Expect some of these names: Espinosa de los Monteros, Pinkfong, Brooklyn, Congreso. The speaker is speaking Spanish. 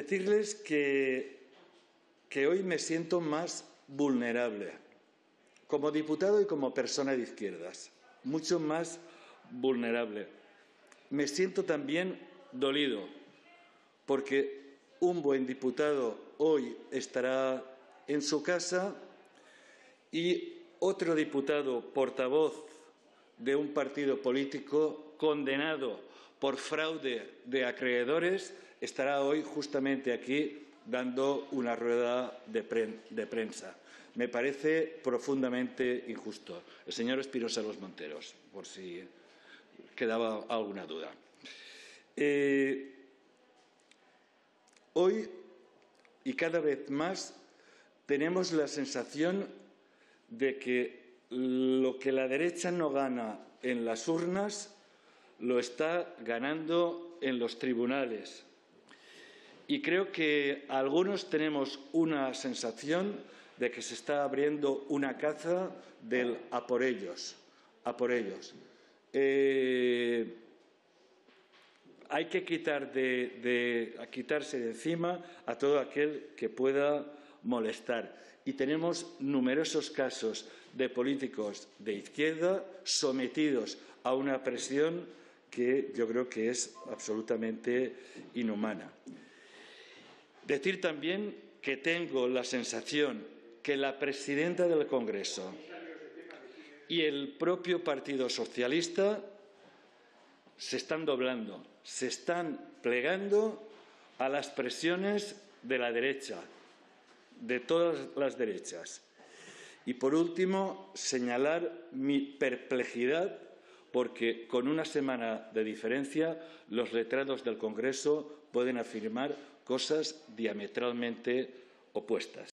Decirles que hoy me siento más vulnerable, como diputado y como persona de izquierdas, mucho más vulnerable. Me siento también dolido, porque un buen diputado hoy estará en su casa y otro diputado portavoz de un partido político condenado por fraude de acreedores estará hoy justamente aquí dando una rueda de prensa. Me parece profundamente injusto. El señor Espinosa de los Monteros, por si quedaba alguna duda. Hoy y cada vez más tenemos la sensación de que lo que la derecha no gana en las urnas lo está ganando en los tribunales. Y creo que algunos tenemos una sensación de que se está abriendo una caza del a por ellos. A por ellos. Hay que quitarse de encima a todo aquel que pueda molestar. Y tenemos numerosos casos de políticos de izquierda sometidos a una presión que yo creo que es absolutamente inhumana. Decir también que tengo la sensación que la presidenta del Congreso y el propio Partido Socialista se están doblando, se están plegando a las presiones de la derecha, de todas las derechas. Y por último, señalar mi perplejidad porque con una semana de diferencia los letrados del Congreso pueden afirmar cosas diametralmente opuestas.